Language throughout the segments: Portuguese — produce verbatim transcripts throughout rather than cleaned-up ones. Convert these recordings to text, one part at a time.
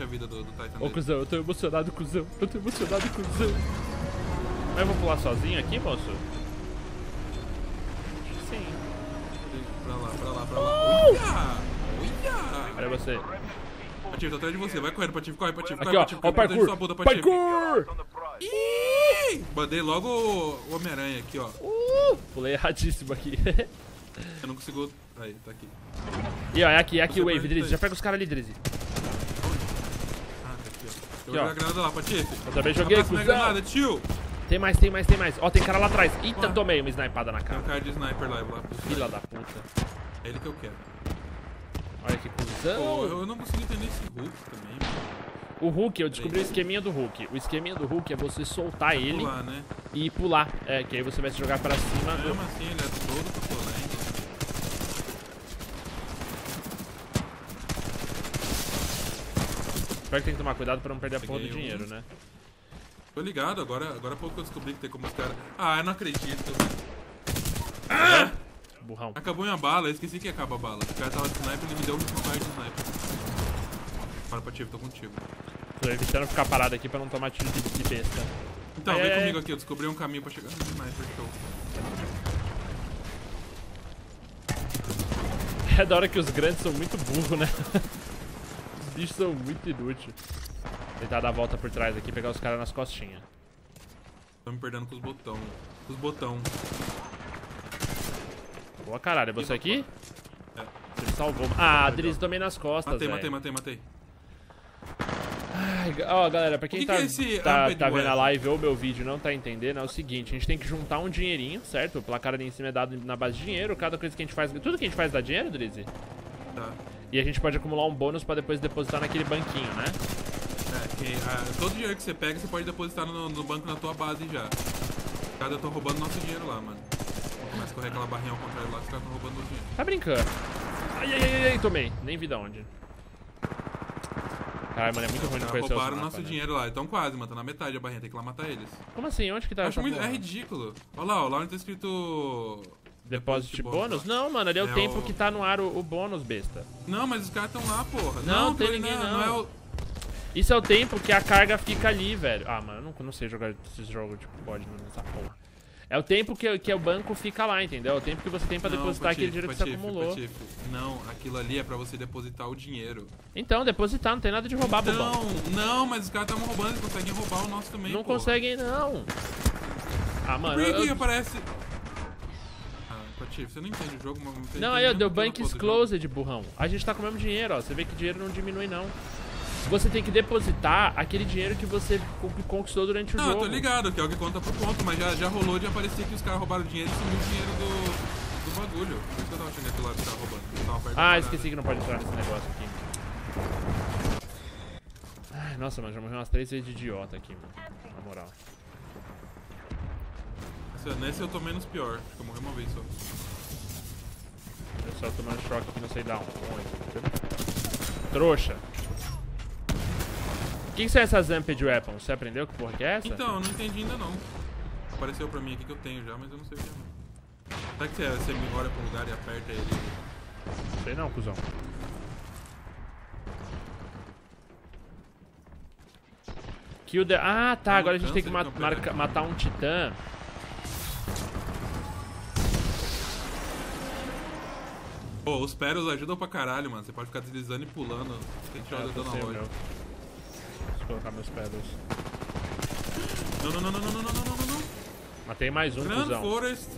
bastante a vida do, do Titan. Ô, dele. Cuzão, eu tô emocionado, cuzão. Eu tô emocionado, cuzão. Mas eu vou pular sozinho aqui, moço? Sim. Pra lá, pra lá, pra lá. Uh! Uia! Uia! Olha você. Patife, tô atrás de você. Vai correndo, Patife. Corre, Patife. Aqui, ó. Patife, ó, ó, parkour. Bunda, Patife. Parkour! Ih! Bandei logo o Homem-Aranha aqui, ó. Uh! Pulei erradíssimo aqui. Eu não consigo... Aí, tá aqui. E ó, é aqui, é aqui o Wave, Drizzy. Já pega os caras ali, Drizzy. Ah, tá aqui, ó. Eu joguei a granada lá, Patife. Eu também joguei, cuzão. Tio! Tem mais, tem mais, tem mais. Ó, tem cara lá atrás. Eita, ah, tomei uma snipada na cara. Tem um cara de sniper lá. Fila da puta. É ele que eu quero. Olha que cuzão. Oh, eu não consegui entender esse Hulk também. O Hulk, eu descobri o esqueminha do Hulk. O esqueminha do Hulk é você soltar ele pular, né? E pular. É, que aí você vai se jogar pra cima. Mesmo do... assim, ele é todo pra pular, hein? Espero que tem que tomar cuidado pra não perder a porra do dinheiro, um... né? Tô ligado, agora, agora há pouco eu descobri que tem como os caras... Ah, eu não acredito. Ah! Burrão. Acabou minha bala, eu esqueci que acaba a bala. O cara tava de sniper, ele me deu um disparo de sniper. Para, Patife, tô contigo. Tô evitando ficar parado aqui pra não tomar tiro de, de besta. Então, ai, vem ai, comigo ai. aqui, eu descobri um caminho pra chegar no sniper, show. É da hora que os grandes são muito burros, né? Os bichos são muito inúteis. Tentar dar a volta por trás aqui, pegar os caras nas costinhas. Tô me perdendo com os botão. Com os botão. Boa caralho, é você aqui? É. Você me salvou. Ah, ah Drizzy, tomei nas costas. Matei, véio. matei, matei, matei. Ai, ó, galera, pra quem que tá, que é esse tá, tá vendo a live ou meu vídeo não tá entendendo, é o seguinte: a gente tem que juntar um dinheirinho, certo? O placar ali em cima é dado na base de dinheiro. Cada coisa que a gente faz. Tudo que a gente faz dá dinheiro, Drizzy? Tá. E a gente pode acumular um bônus pra depois depositar naquele banquinho, né? Que, ah, todo dinheiro que você pega, você pode depositar no, no banco na tua base já. Cara, eu tô roubando nosso dinheiro lá, mano. Começa a correr aquela barrinha ao contrário lá, os caras tão roubando o dinheiro. Tá brincando. Ai, ai, ai, ai, tomei. Nem vi da onde. Caralho, mano, é muito é, ruim não conhecer os roubaram mapa, nosso né? dinheiro lá. Então quase, mano, tá na metade a barrinha, tem que ir lá matar eles. Como assim? Onde que tá? Eu acho muito... É ridículo. Olha lá, ó, lá onde tá escrito... Depósito de bônus? Não, mano, ali é, é o tempo o... que tá no ar o, o bônus, besta. Não, mas os caras tão lá, porra. Não, não tem ninguém não. não é o... Isso é o tempo que a carga fica ali, velho. Ah, mano, eu não, não sei jogar esses jogos tipo bode nessa porra. É o tempo que, que o banco fica lá, entendeu? É o tempo que você tem pra não, depositar Patife, aquele dinheiro Patife, que você acumulou. Patife. Não, aquilo ali é pra você depositar o dinheiro. Então, depositar, não tem nada de roubar, então, bobão. Não, não, mas os caras estavam roubando, eles conseguem roubar o nosso também, Não porra. conseguem, não. Ah, mano... Por que eu... aparece... Patife, você não entende o jogo, mas... Não, aí, deu bank is closed, burrão. A gente tá com o mesmo dinheiro, ó. Você vê que o dinheiro não diminui, não. Você tem que depositar aquele dinheiro que você conquistou durante o não, jogo. Não, tô ligado, que é o que conta pro ponto, mas já, já rolou de aparecer que os caras roubaram dinheiro e sumiu o dinheiro do, do bagulho. Por isso que eu tava achando aquele lado que tava roubando. Tava ah, esqueci que não pode entrar nesse negócio aqui. Ai, nossa, mano, já morreu umas três vezes de idiota aqui, mano. Na moral. Nesse eu tô menos pior, acho que eu morri uma vez só. Eu só tomando choque aqui, não sei dar um. Trouxa. O que, que são essas Zamped Weapons? Você aprendeu que porra que é essa? Então, eu não entendi ainda não. Apareceu pra mim aqui que eu tenho já, mas eu não sei o que é não. Será que você, você me olha pra um lugar e aperta ele? Não sei não, cuzão. Kill the... Ah, tá. Agora a gente tem que mat marca matar um titã. Pô, os pérolas ajudam pra caralho, mano. Você pode ficar deslizando e pulando. Tem que olhar dando a loja. Colocar meus pedras. Não, não, não, não, não, não, não, não, não. Matei mais um, Grand cuzão. Forest.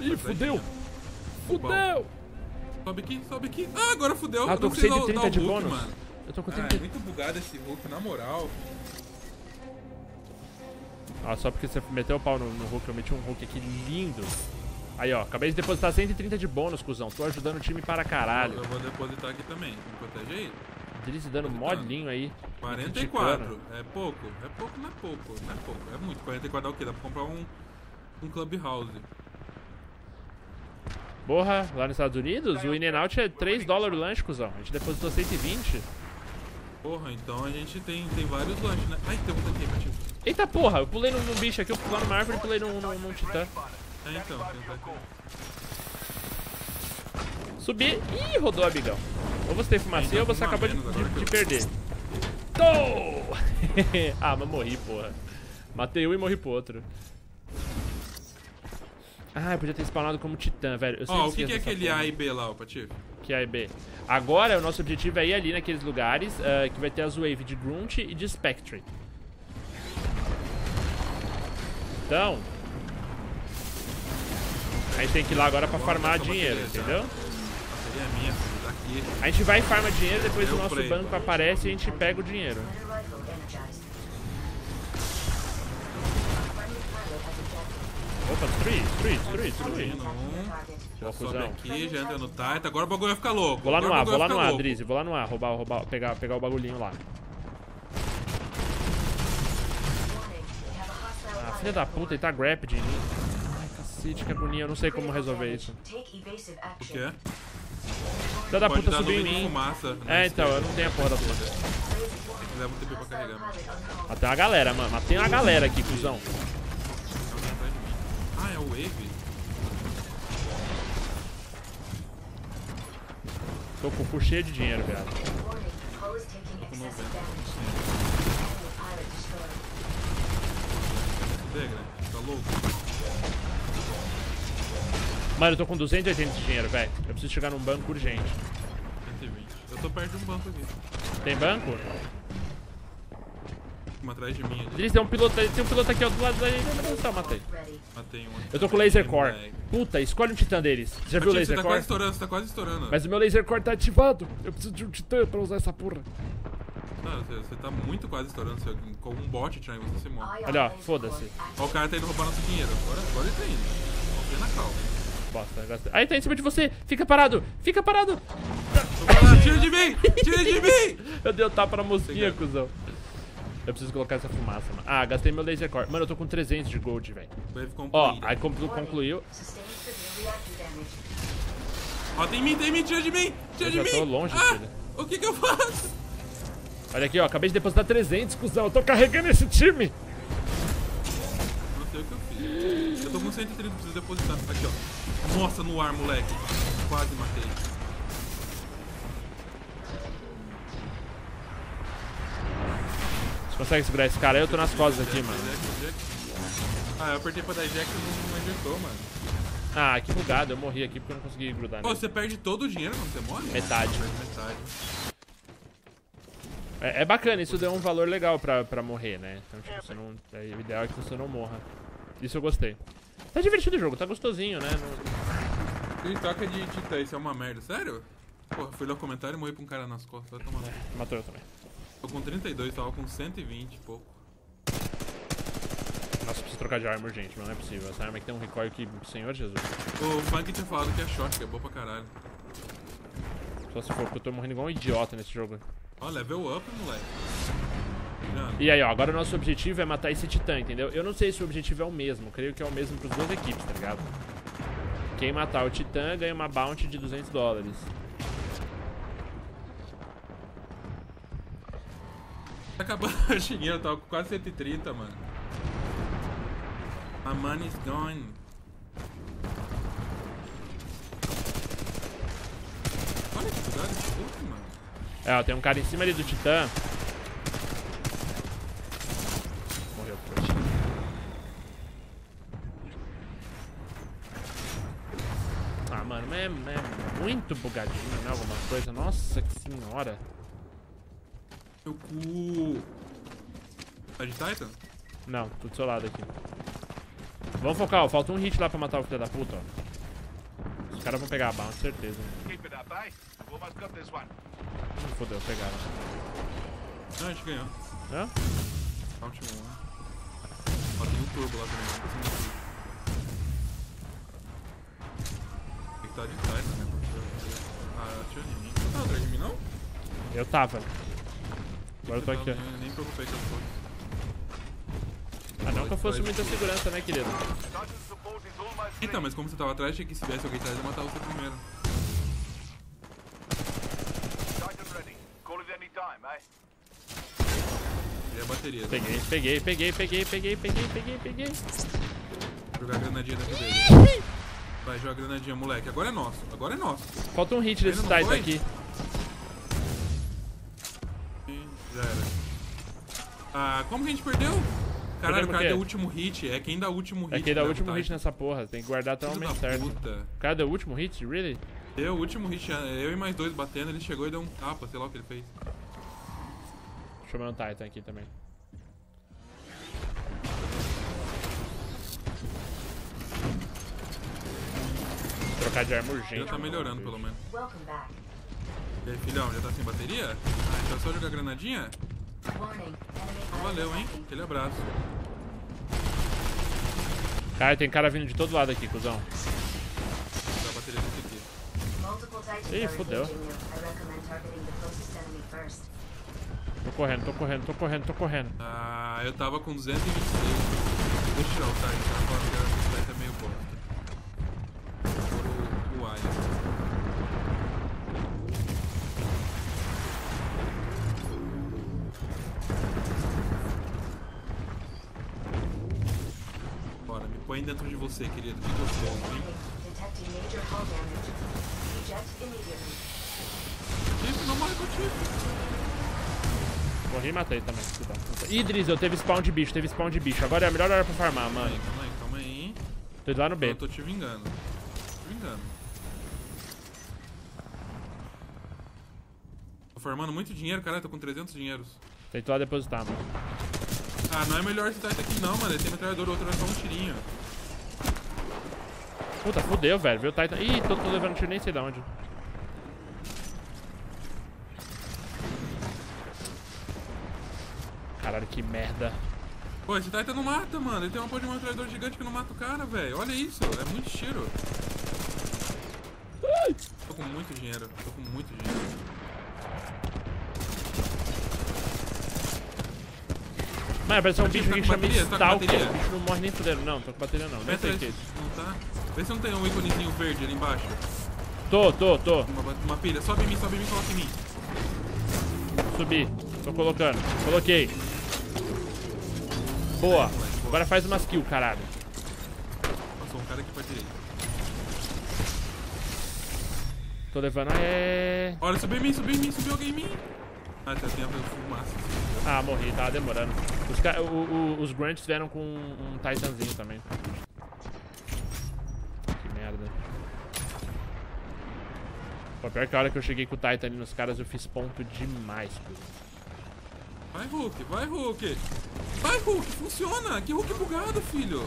Ih, fudeu. Fudeu. Sobe aqui, sobe aqui. Ah, agora fudeu. Ah, eu tô com cento e trinta de bônus. Mano. Eu tô com cento e trinta. Ah, é muito bugado esse Hulk, na moral. Ah, só porque você meteu o pau no, no Hulk, eu meti um Hulk aqui lindo. Aí, ó, acabei de depositar cento e trinta de bônus, cuzão. Tô ajudando o time para caralho. Eu vou depositar aqui também. Me protege aí. Drizzy dando molinho aí. quarenta e quatro. É pouco. É pouco, não é pouco. Não é pouco. É muito. quarenta e quatro dá o quê? Dá pra comprar um, um Clubhouse. Porra, lá nos Estados Unidos, o In-N-Out é três dólares o lanche, cuzão. A gente depositou cento e vinte. Porra, então a gente tem, tem vários lanches, né? Ai, tem um pouquinho, Patife. Eita porra, eu pulei num, num bicho aqui, eu pulei numa árvore e pulei num, num, num titã. É, então. Subi. Ih, rodou, amigão. Ou você tem fumacinha ou você acabou de, de, de perder. Tô! Ah, mas morri, porra. Matei um e morri pro outro. Ah, eu podia ter spawnado como titã, velho. Ó, oh, o que, que é aquele forma. A e B lá, o Patife? Que A e B? Agora, o nosso objetivo é ir ali naqueles lugares uh, que vai ter as Wave de Grunt e de Spectre. Então... a gente tem que ir lá agora pra agora farmar dinheiro, bateria, entendeu? Bateria minha, daqui. A gente vai e farma dinheiro, depois eu o nosso play. banco aparece e a gente pega o dinheiro. Opa, destruí, destruí, destruí, destruí. Já sobe aqui, já entra no Titan. Agora o bagulho vai ficar louco. Vou lá no A, vou lá no A, Drizzy, vou lá no A, roubar, roubar, pegar, pegar o bagulhinho lá. Ah, filha da puta, ele tá grapped de mim. Ai, cacete, que agonia, eu não sei como resolver isso. O quê? Filha da puta subiu em mim. É, então, eu não tenho a porra da puta. Leva um T P pra carregar, mano. Matei uma galera, mano, matei uma galera aqui, cuzão. Ah, é o Wave? Tô com o cu cheio de dinheiro, viado. Tô com noventa por cento. Tá louco? Mano, eu tô com duzentos e oitenta de dinheiro, velho. Eu preciso chegar num banco urgente. cento e vinte. Eu tô perto de um banco aqui. Tem banco? Atrás de mim. Drizzy, tem um piloto, tem um piloto aqui, ó, do lado da gente. Tá, matei. Matei um. Eu tô com laser core. Puta, escolhe um titã deles. Você já viu o laser core? Você tá quase estourando, você tá quase estourando. Mas o meu laser core tá ativado. Eu preciso de um titã pra usar essa porra. Não, você, você tá muito quase estourando. Você, com um bot atirar em você, você morre. Olha, ó, foda-se. Ó, o cara tá indo roubar nosso dinheiro. Agora, agora ele tá indo. Confia na calma. Bosta, bosta. Aí tá em cima de você. Fica parado. Fica parado. Lá, tira de mim. Tira de mim. Eu dei o tapa na mosquinha, cuzão. Eu preciso colocar essa fumaça, mano. Ah, gastei meu laser core. Mano, eu tô com trezentos de gold, velho. Ó, aí conclu concluiu. Ó, oh, tem mim, tem mim, tira de mim, tira eu de mim. Eu tô longe, ah, filho. O que que eu faço? Olha aqui, ó, acabei de depositar trezentos, cuzão. Eu tô carregando esse time. Não sei o que eu fiz. Eu tô com cento e trinta, preciso depositar. Aqui, ó. Nossa, no ar, moleque. Quase matei. Consegue segurar esse cara? Eu tô nas costas aqui, mano. Ah, eu apertei pra dar eject e não ejetou, mano. Ah, que bugado. Eu morri aqui porque eu não consegui grudar. Ô, oh, você perde todo o dinheiro quando você morre? Metade. Metade. É, é bacana, isso deu um valor legal pra, pra morrer, né? Então, tipo, você não, é, o ideal é que você não morra. Isso eu gostei. Tá divertido o jogo, tá gostosinho, né? Não... Ele toca de titã, isso é uma merda. Sério? Porra, fui ler o comentário e morri pra um cara nas costas. Vai tomar no... é, matou eu também. Tô com trinta e dois, tava com cento e vinte e pouco. Nossa, preciso trocar de arma urgente, mano, não é possível. Essa arma aqui tem um recoil que... Senhor Jesus. O Funk tinha falado que é shot, que é boa pra caralho. Só se for, porque eu tô morrendo igual um idiota nesse jogo. Ó, level up, moleque. Não. E aí, ó, agora o nosso objetivo é matar esse titã, entendeu? Eu não sei se o objetivo é o mesmo, creio que é o mesmo pros duas equipes, tá ligado? Quem matar o titã ganha uma bounty de duzentos dólares. Acabando o dinheiro, eu tava com quase cento e trinta, mano. My money is gone. Olha que cuidado de puto, mano. É, ó, tem um cara em cima ali do titã. Morreu, trouxa. Ah, mano, é, é muito bugadinho, né? Alguma coisa. Nossa senhora. Meu cu. Tá de Titan? Não, tô do seu lado aqui. Vamos focar, ó. Falta um hit lá pra matar o filho da puta, ó. Os caras vão pegar a bala, com certeza. Fodeu, pegaram. Não, a gente ganhou. Hã? Tá último, né? Ó, tem um turbo lá também. Tem que tá de Titan, né? Ah, atirou em mim. Não, atrás de mim não? Eu tava. Agora eu tô aqui, ó. Nem preocupei que eu fosse. Ah, não que eu fosse muita segurança, né, querido? Então, mas como você tava atrás, achei que se viesse alguém atrás eu matava você primeiro. Tirei a bateria. Peguei, peguei, peguei, peguei, peguei, peguei, peguei, peguei. Vou jogar a granadinha daqui dele. Vai, joga a granadinha, moleque. Agora é nosso, agora é nosso. Falta um hit desse Titan aqui. aqui, já era. Ah, como que a gente perdeu? Caralho, o cara deu o último hit, é quem dá o último hit. É quem dá o último hit nessa porra, tem que guardar até o momento certo. O cara deu o último hit? Really? Deu o último hit, eu e mais dois batendo, ele chegou e deu um tapa, sei lá o que ele fez. Deixa eu ver um Titan aqui também. Trocar de arma urgente. Já tá melhorando pelo menos. E aí, filhão, já tá sem bateria? Ah, então é só jogar granadinha? Valeu, hein? Aquele abraço. Cara, tem cara vindo de todo lado aqui, cuzão. Ih, fodeu. Tô correndo, tô correndo, tô correndo, tô correndo. Ah, eu tava com duzentos e vinte e seis. Deixa eu tirar o Titan, tá? Agora que a bicicleta é meio bosta. O Alien. Põe dentro de você, querido. Que gostoso, hein? Patife, não morre com o Patife. Morri e matei também. Ih, Drizzy, eu teve spawn de bicho, teve spawn de bicho. Agora é a melhor hora pra farmar, mano. Calma aí, calma aí, calma aí. Tô indo lá no B. Eu tô te vingando. Tô te vingando. Tô farmando muito dinheiro, caralho. Tô com trezentos dinheiros. Tento lá depositar, mano. Ah, não é melhor esse Titan aqui não, mano. Ele tem metralhador, o outro é só um tirinho. Puta, fodeu, velho. Viu o Titan? Ih, tô, tô levando tiro, nem sei de onde. Caralho, que merda. Pô, esse Titan não mata, mano. Ele tem uma porra de um metralhador gigante que não mata o cara, velho. Olha isso, é muito tiro. Ai. Tô com muito dinheiro, tô com muito dinheiro. Mano, parece um bicho que chama Stalker. O bicho não morre nem fudendo. Não, tô com bateria não. Não sei o que é isso. Não tá? Vê se não tem um íconezinho verde ali embaixo. Tô, tô, tô. Uma, uma pilha. Sobe em mim, sobe em mim, coloca em mim. Subi. Tô colocando. Coloquei. Boa. Agora faz umas kills, caralho. Passou um cara aqui pra direita. Tô levando. É. Olha, subi em mim, subi em mim, subiu alguém em mim. Ah, já tem a fumaça. Ah, morri, tava demorando. Os, o, o, os Grunts vieram com um, um Titanzinho também. Que merda. Pô, pior que a hora que eu cheguei com o Titan ali nos caras, eu fiz ponto demais, pô. Vai, Hulk, vai, Hulk. Vai, Hulk, funciona. Que Hulk bugado, filho.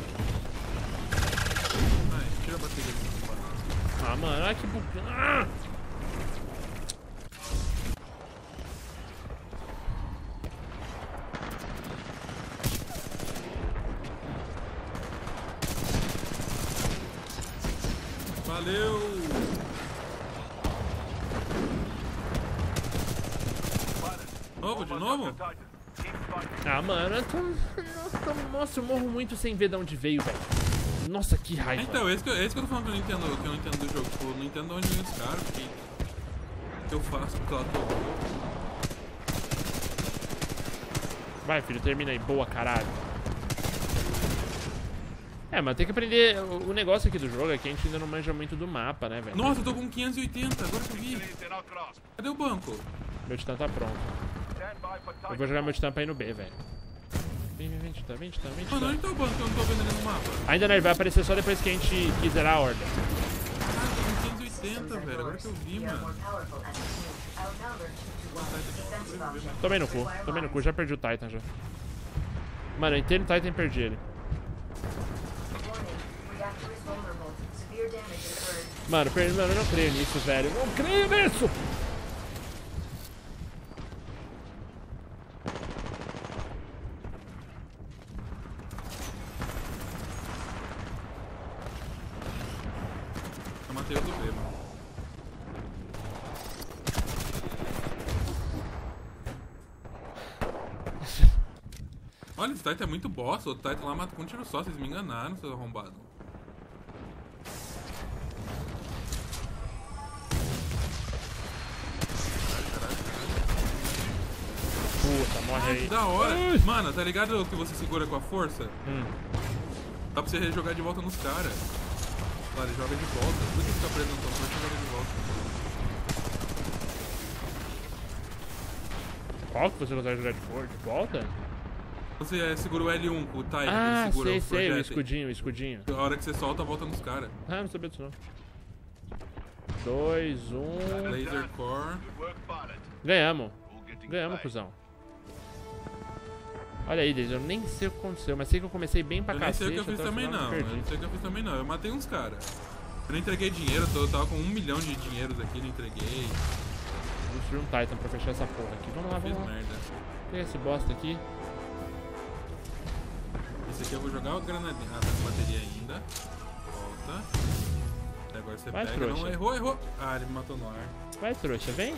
Ai, tira a bateria. Ah, mano, ai que bugado. Ah! Valeu! Novo, de novo? Ah, mano, eu tô... Nossa, eu morro muito sem ver de onde veio, velho. Nossa, que raiva. Então, esse que eu, esse que eu tô falando que eu não entendo, que eu não entendo do jogo. Eu não entendo de onde vem os caras, porque... O que eu faço porque ela tô... Vai, filho, termina aí. Boa, caralho. É, mas tem que aprender o negócio aqui do jogo, é que a gente ainda não manja muito do mapa, né, velho? Nossa, eu tô com quinhentos e oitenta, agora que eu vi. Cadê o banco? Meu Titan tá pronto. Eu vou jogar meu Titan pra ir no B, velho. Vem, vem, vem, Titan, vem, Titan, vem, Titan. Mano, onde tá o banco? Eu não tô vendo ele no mapa. Ainda não, ele vai aparecer só depois que a gente quiser a ordem. Ah, tô com quinhentos e oitenta, velho, agora que eu vi, mano. Tomei no cu, tomei no cu, já perdi o Titan, já. Mano, eu entrei no Titan e perdi ele. Mano, mano, eu não creio nisso, velho. Eu não creio nisso! Eu matei o do B, mano. Olha, esse Titan é muito bosta. O outro Titan lá mata com um tiro só. Vocês me enganaram, seus arrombados. Morre aí. Da hora. Mano, tá ligado o que você segura com a força? Hum. Dá pra você rejogar de volta nos caras. Claro, ele joga de volta. Por que fica preso no tom? Joga de volta. Qual que você consegue jogar de força? De volta? Você segura o L um, o Titan, ah, ele segura sei, o sei, o escudinho, o escudinho. A hora que você solta, volta nos caras. Ah, não sabia disso não. dois, um... Laser Core... Ganhamos. Ganhamos, cuzão. Olha aí, Drizzy, eu nem sei o que aconteceu, mas sei que eu comecei bem pra cacete. Eu nem sei o que eu fiz também não, eu não sei o que eu fiz também não, eu matei uns caras. Eu não entreguei dinheiro, eu tava com um milhão de dinheiros aqui, não entreguei. Vou destruir um Titan pra fechar essa porra aqui, vamos lá, vamos lá. Merda. Tem esse bosta aqui. Esse aqui eu vou jogar o granadinho, ah, tá com bateria ainda. Volta. Até agora você vai, pega, trouxa. Não, errou, errou. Ah, ele me matou no ar. Vai, trouxa, vem.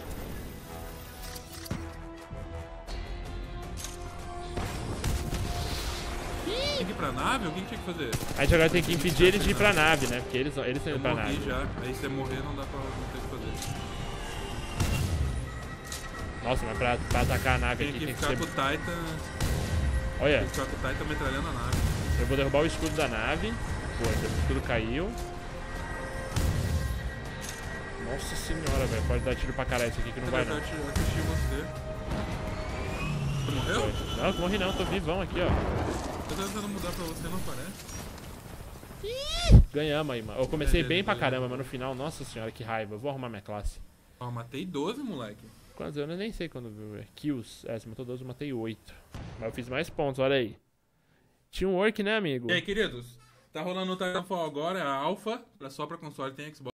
Tem que ir pra nave? O que tinha que fazer? A gente agora tem que impedir eles de ir pra nave, né? Porque eles, eles estão indo pra nave. Eu morri já. Aí se você morrer não dá pra... não tem o que fazer. Nossa, mas pra, pra atacar a nave tem aqui que tem que ser... Tem que ficar com o Titan... Olha. Tem que ficar com o Titan metralhando a nave. Eu vou derrubar o escudo da nave. Pô, o escudo caiu. Nossa senhora, velho. Pode dar tiro pra caralho isso aqui que não vai não. Eu assisti você. Você morreu? Não, não morri não. Tô vivão aqui, ó. Eu tô tentando mudar pra você, não parece? Ganhamos aí, mano. Eu comecei bem pra caramba, mas no final, nossa senhora, que raiva. Eu vou arrumar minha classe. Ó, oh, matei doze, moleque. Quase, eu nem sei quando viu. Kills. É, se matou doze, eu matei oito. Mas eu fiz mais pontos, olha aí. Teamwork, né, amigo? E aí, queridos? Tá rolando o Titanfall agora, a Alpha, só pra console, tem Xbox.